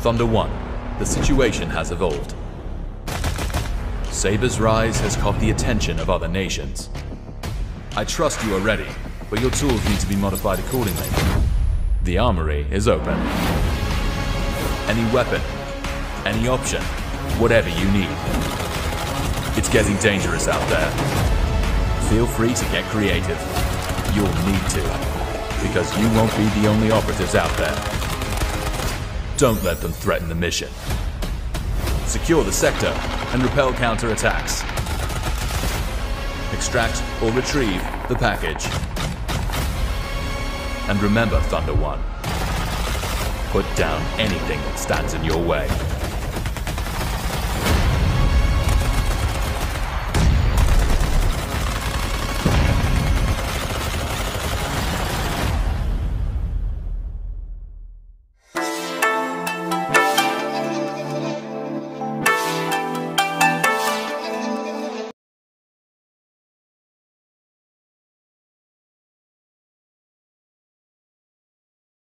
Thunder One, the situation has evolved. Saber's rise has caught the attention of other nations. I trust you are ready, but your tools need to be modified accordingly. The armory is open. Any weapon, any option, whatever you need. It's getting dangerous out there. Feel free to get creative. You'll need to, because you won't be the only operatives out there. Don't let them threaten the mission. Secure the sector and repel counter-attacks. Extract or retrieve the package. And remember, Thunder One, put down anything that stands in your way.